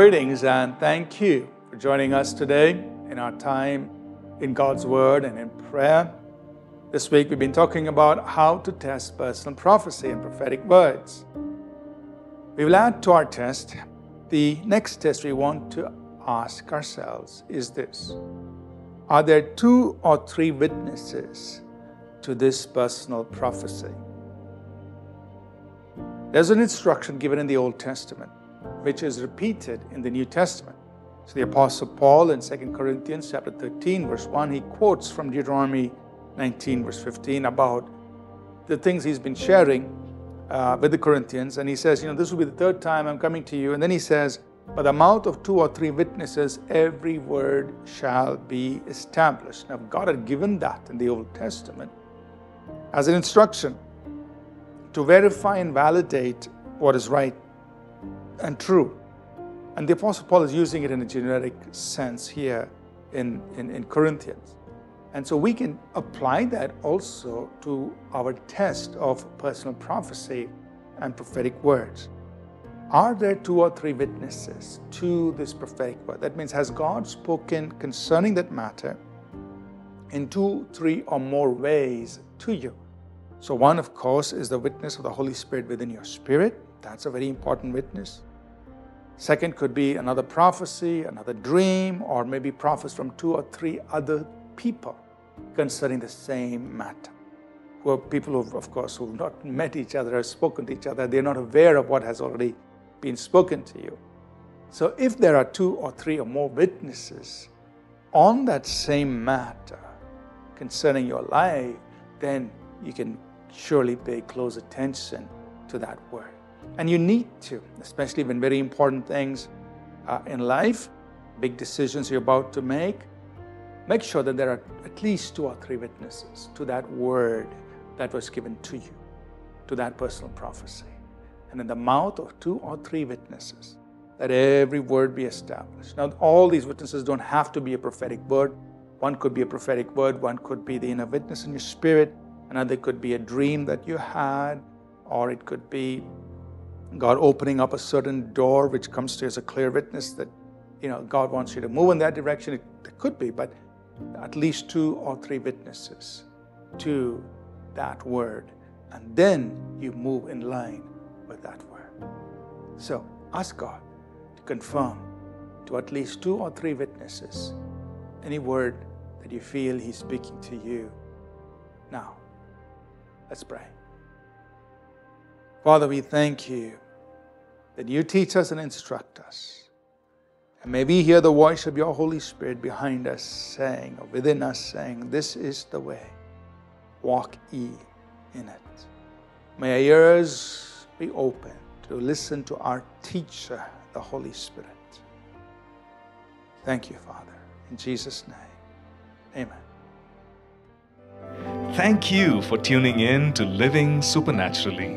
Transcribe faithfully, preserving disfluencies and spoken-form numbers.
Greetings and thank you for joining us today in our time in God's Word and in prayer. This week we've been talking about how to test personal prophecy and prophetic words. We will add to our test. The next test we want to ask ourselves is this: are there two or three witnesses to this personal prophecy? There's an instruction given in the Old Testament, which is repeated in the New Testament. So the Apostle Paul in Second Corinthians chapter thirteen, verse one, he quotes from Deuteronomy nineteen, verse fifteen, about the things he's been sharing uh, with the Corinthians. And he says, you know, this will be the third time I'm coming to you. And then he says, by the mouth of two or three witnesses, every word shall be established. Now, God had given that in the Old Testament as an instruction to verify and validate what is right and true. And the Apostle Paul is using it in a generic sense here in, in, in Corinthians. And so we can apply that also to our test of personal prophecy and prophetic words. Are there two or three witnesses to this prophetic word? That means, has God spoken concerning that matter in two, three, or more ways to you? So one, of course, is the witness of the Holy Spirit within your spirit. That's a very important witness. Second could be another prophecy, another dream, or maybe prophets from two or three other people concerning the same matter. Who are people who, of course, who have not met each other, have spoken to each other. They're not aware of what has already been spoken to you. So if there are two or three or more witnesses on that same matter concerning your life, then you can surely pay close attention to that word. And you need to, especially when very important things uh, in life, big decisions you're about to make, make sure that there are at least two or three witnesses to that word that was given to you, to that personal prophecy. And in the mouth of two or three witnesses, let every word be established. Now, all these witnesses don't have to be a prophetic word. One could be a prophetic word, one could be the inner witness in your spirit, another could be a dream that you had, or it could be God opening up a certain door which comes to you as a clear witness that, you know, God wants you to move in that direction. It, it could be, but at least two or three witnesses to that word. And then you move in line with that word. So ask God to confirm to at least two or three witnesses any word that you feel He's speaking to you. Now, let's pray. Father, we thank You that You teach us and instruct us. And may we hear the voice of Your Holy Spirit behind us saying, or within us saying, this is the way, walk ye in it. May our ears be open to listen to our teacher, the Holy Spirit. Thank You, Father. In Jesus' name, amen. Thank you for tuning in to Living Supernaturally.